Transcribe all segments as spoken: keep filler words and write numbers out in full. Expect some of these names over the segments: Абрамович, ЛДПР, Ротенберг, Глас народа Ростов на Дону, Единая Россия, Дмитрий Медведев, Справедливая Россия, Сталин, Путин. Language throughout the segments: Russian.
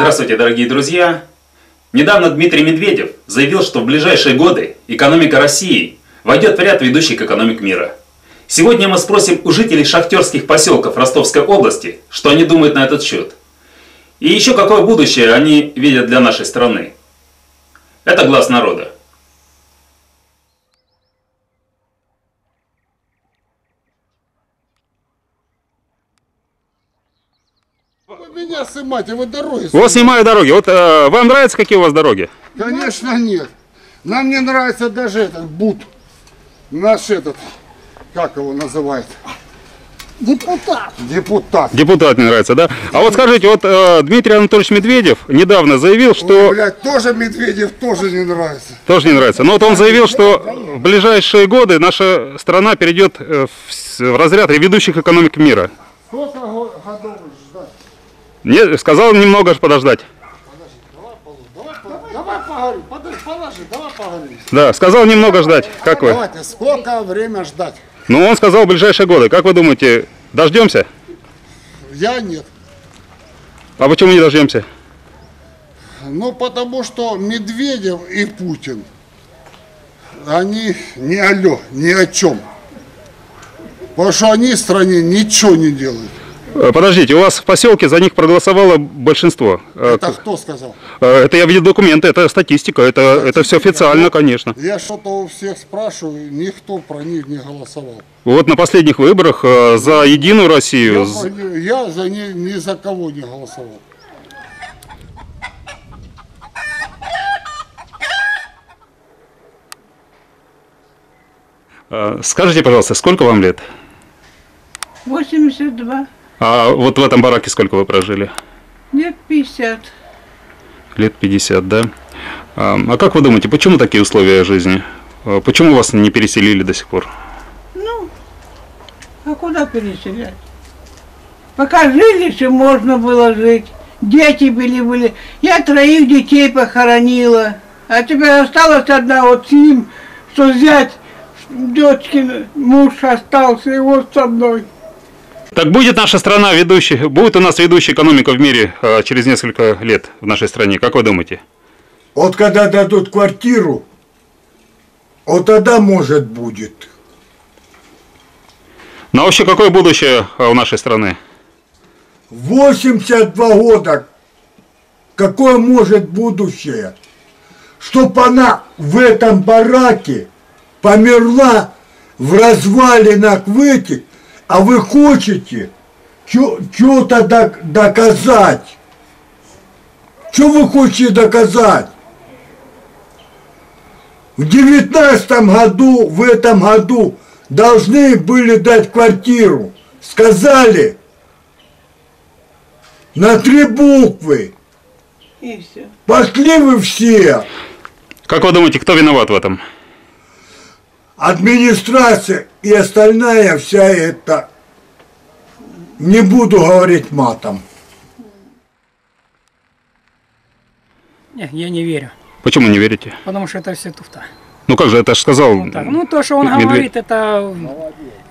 Здравствуйте, дорогие друзья! Недавно Дмитрий Медведев заявил, что в ближайшие годы экономика России войдет в ряд ведущих экономик мира. Сегодня мы спросим у жителей шахтерских поселков Ростовской области, что они думают на этот счет. И еще какое будущее они видят для нашей страны. Это «Глас народа». Меня снимайте, вы дороги снимаете. Вот снимаю дороги. Вот э, вам нравятся какие у вас дороги? Конечно нет. Нам не нравится даже этот бут. Наш этот, как его называют? Депутат. Депутат. Депутат не нравится, да? А вот скажите, вот э, Дмитрий Анатольевич Медведев недавно заявил, что... Ой, блядь, тоже Медведев тоже не нравится. Тоже не нравится. Но вот он заявил, что в ближайшие годы наша страна перейдет в разряд ведущих экономик мира. Сколько годов ждать? Не, сказал немного подождать. Подожди, давай, давай, давай, давай поговорим. Подожди, подожди, давай поговорим. Да, сказал немного ждать. Как вы? Давайте, сколько время ждать? Ну, он сказал в ближайшие годы. Как вы думаете, дождемся? Я нет. А почему не дождемся? Ну, потому что Медведев и Путин, они не алё, ни о чем. Потому что они в стране ничего не делают. Подождите, у вас в поселке за них проголосовало большинство. Это кто сказал? Это я видел документы, это статистика, это, статистика, это все официально, я, конечно. Я что-то у всех спрашиваю, никто про них не голосовал. Вот на последних выборах за Единую Россию... Я, я за не, ни за кого не голосовал. Скажите, пожалуйста, сколько вам лет? восемьдесят два. А вот в этом бараке сколько вы прожили? Лет пятьдесят. Лет пятьдесят, да. А как вы думаете, почему такие условия жизни? Почему вас не переселили до сих пор? Ну, а куда переселять? Пока жили, чем можно было жить. Дети были, были. Я троих детей похоронила. А теперь осталась одна вот с ним, что взять дочкин муж остался, и вот со мной. Так будет наша страна ведущей, будет у нас ведущая экономика в мире а, через несколько лет в нашей стране, как вы думаете? Вот когда дадут квартиру, вот тогда может будет. Ну а вообще какое будущее у нашей страны? восемьдесят два года. Какое может будущее? Чтоб она в этом бараке померла в развалинах в этих. А вы хотите что-то доказать? Что вы хотите доказать? В девятнадцатом году, в этом году должны были дать квартиру. Сказали на три буквы. И все. Пошли вы все. Как вы думаете, кто виноват в этом? Администрация и остальная вся эта, не буду говорить матом. Нет, я не верю. Почему не верите? Потому что это все туфта. Ну как же, это же сказал ну, ну то, что он Медведь. говорит, это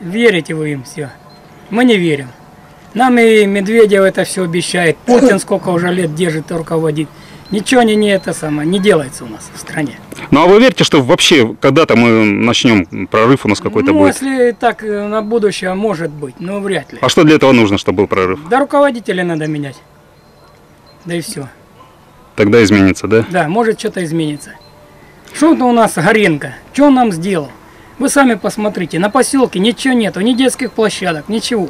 верите вы им все. Мы не верим. Нам и Медведев это все обещает. Путин сколько уже лет держит и руководит. Ничего не, не это самое, не делается у нас в стране. Ну а вы верите, что вообще когда-то мы начнем, прорыв у нас какой-то ну, будет? Ну если так на будущее может быть, но вряд ли. А что для этого нужно, чтобы был прорыв? Да руководителя надо менять. Да и все. Тогда изменится, да? Да, может что-то изменится. Что-то у нас Горенко, что он нам сделал? Вы сами посмотрите, на поселке ничего нету, ни детских площадок, ничего.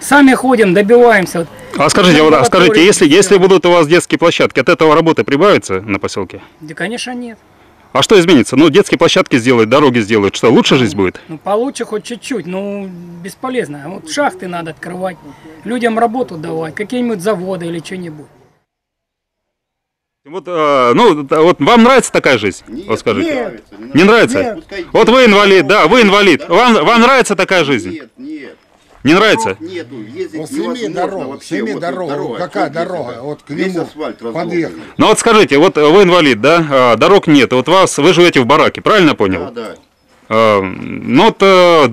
Сами ходим, добиваемся. А скажите, а скажите, если, если будут у вас детские площадки, от этого работы прибавится на поселке? Да, конечно, нет. А что изменится? Ну, детские площадки сделают, дороги сделают. Что, лучше жизнь будет? Ну, получше хоть чуть-чуть, но бесполезно. Вот шахты надо открывать, людям работу давать, какие-нибудь заводы или что-нибудь. Вот, э, ну, вот вам нравится такая жизнь? Нет, вот скажите. Нет, не нравится? Нет. Вот вы инвалид, да, вы инвалид. Вам, вам нравится такая жизнь? Нет, нет. Не нравится? Нету, вот сними дорогу, вообще. сними вот дорогу, дорога. какая дорога, дорога? вот к нему подъехал. Ну вот скажите, вот вы инвалид, да, дорог нет, вот вас, вы живете в бараке, правильно понял? Да, да. А, ну вот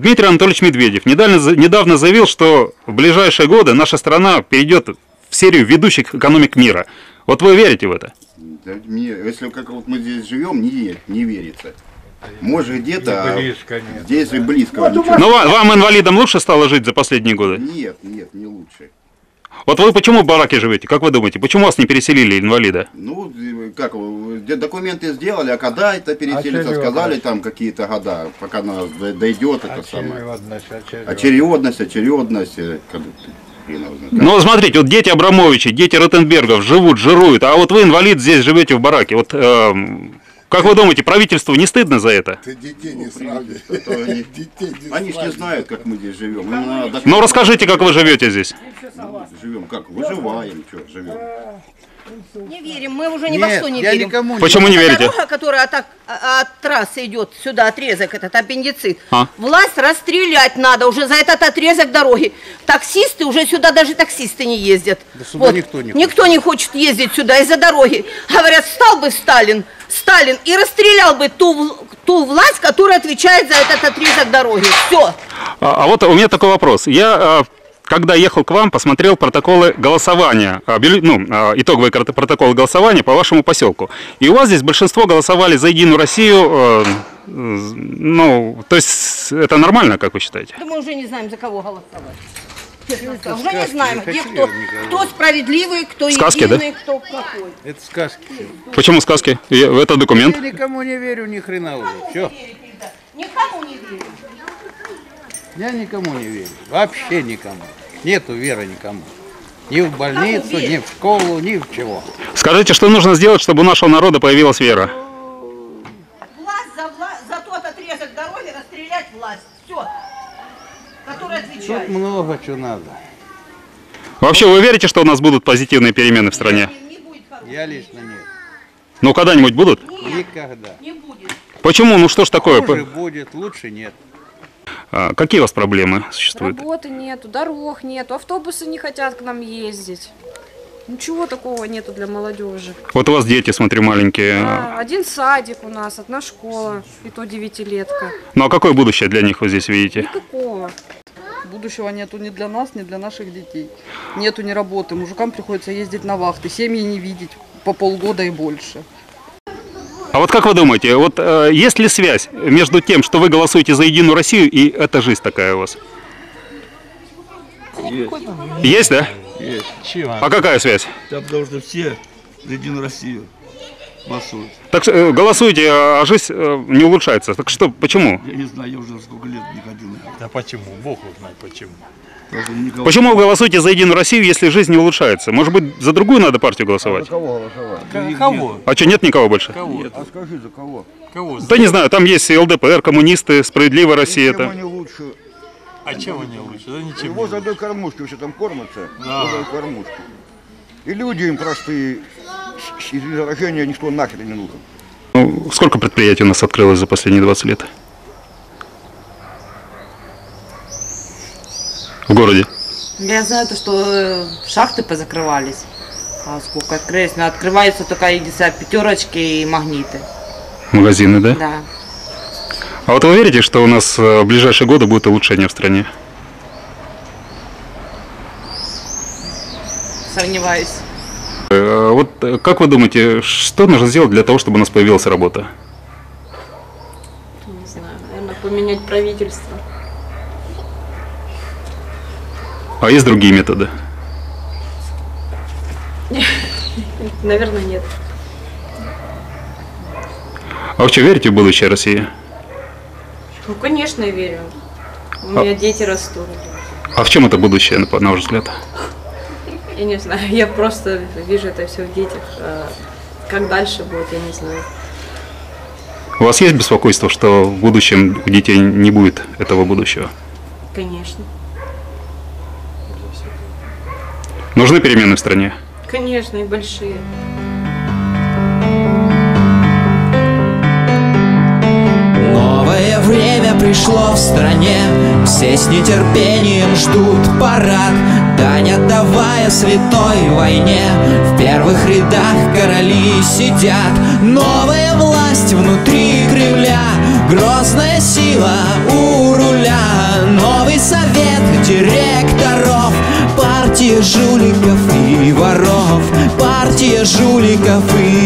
Дмитрий Анатольевич Медведев недавно, недавно заявил, что в ближайшие годы наша страна перейдет в в серию ведущих экономик мира. Вот вы верите в это? Да, мне, если как вот мы здесь живем, не, не верится. Может где-то, а здесь и близко. Ну, ну вам, вам, инвалидам, лучше стало жить за последние годы? Нет, нет, не лучше. Вот вы почему в бараке живете? Как вы думаете, почему вас не переселили, инвалида? Ну, как, документы сделали, а когда это переселится, очередность. Сказали там какие-то года, пока она дойдет, это самое. Очередность, очередность. Ну, смотрите, вот дети Абрамовича, дети Ротенбергов живут, жируют, а вот вы, инвалид, здесь живете в бараке. Вот, э, как вы думаете, правительству не стыдно за это? Ты детей не сравнивай. Они ж не знают, как мы здесь живем. Ну, расскажите, как вы живете здесь. Живем как? Выживаем, что живем. Не верим, мы уже ни во что не верим. Почему не верите? Дорога, которая от, от трассы идет, сюда отрезок, этот аппендицит. А? Власть расстрелять надо уже за этот отрезок дороги. Таксисты, уже сюда даже таксисты не ездят. Да сюда вот. никто, не никто не хочет ездить сюда из-за дороги. Говорят, встал бы Сталин, Сталин и расстрелял бы ту, ту власть, которая отвечает за этот отрезок дороги. Все. А, а вот у меня такой вопрос. Я... Когда ехал к вам, посмотрел протоколы голосования, ну, итоговые протоколы голосования по вашему поселку. И у вас здесь большинство голосовали за Единую Россию. Ну, то есть это нормально, как вы считаете? Да мы уже не знаем, за кого голосовать. Честно, сказать, уже не знаем, где кто, кто справедливый, кто сказки, единый, да? Кто какой. Это сказки. Почему сказки? Это документ. Я никому не верю, ни хрена уже. Все. Никому не верю. Я никому не верю, вообще никому. Нету веры никому. Ни в больницу, ни в школу, ни в чего. Скажите, что нужно сделать, чтобы у нашего народа появилась вера? Власть за, вла... за тот отрезок дороги расстрелять власть. Все. Которая отвечает. Тут много чего надо. Вообще, вы верите, что у нас будут позитивные перемены в стране? Не, не будет хорошего. Я лично нет. Ну, когда-нибудь будут? Нет, никогда. Не будет. Почему? Ну что ж такое? Хуже будет, лучше нет. А какие у вас проблемы существуют? Работы нету, дорог нету, автобусы не хотят к нам ездить. Ничего такого нету для молодежи. Вот у вас дети, смотрю, маленькие. Да, один садик у нас, одна школа, и то девятилетка. Ну а какое будущее для них вы здесь видите? Никакого. Будущего нету ни для нас, ни для наших детей. Нету ни работы, мужикам приходится ездить на вахты, семьи не видеть по полгода и больше. А вот как вы думаете, вот э, есть ли связь между тем, что вы голосуете за Единую Россию, и эта жизнь такая у вас? Есть. Есть, да? Есть. Чего? А какая связь? Да, потому что все за Единую Россию голосуют. Так э, голосуете, а жизнь э, не улучшается. Так что, почему? Я не знаю, я уже сколько лет не ходил. Да почему? Бог узнает почему. Почему вы голосуете за Единую Россию, если жизнь не улучшается? Может быть, за другую надо партию голосовать? А за кого голосовать? За кого? А что, нет никого больше? Кого? Нет. А скажи, за кого? Кого? Да не знаю, там есть и ЛДПР, коммунисты, Справедливая Россия. Ничего не лучше. А чего не лучше? Да ничего. Его за одной кормушки все там кормятся. Да. И люди им простые, из заражения никто нахрен не нужен. Ну, сколько предприятий у нас открылось за последние двадцать лет? В городе? Я знаю, то, что шахты позакрывались, а сколько открылись, но открываются только единица пятерочки и магниты. Магазины, да? Да. А вот вы верите, что у нас в ближайшие годы будет улучшение в стране? Сомневаюсь. Вот как вы думаете, что нужно сделать для того, чтобы у нас появилась работа? Не знаю, наверное, поменять правительство. А есть другие методы? Наверное, нет. А вообще верите в будущее России? Ну, конечно, я верю. У меня а... дети растут. А в чем это будущее, на ваш взгляд? Я не знаю. Я просто вижу это все в детях. Как дальше будет, я не знаю. У вас есть беспокойство, что в будущем у детей не будет этого будущего? Конечно. Нужны перемены в стране? Конечно, и большие. Новое время пришло в стране, все с нетерпением ждут парад. Дань отдавая святой войне, в первых рядах короли сидят. Новая власть внутри Кремля, грозная сила у руля. Новый совет директоров, партия жуликов и воров, партия жуликов и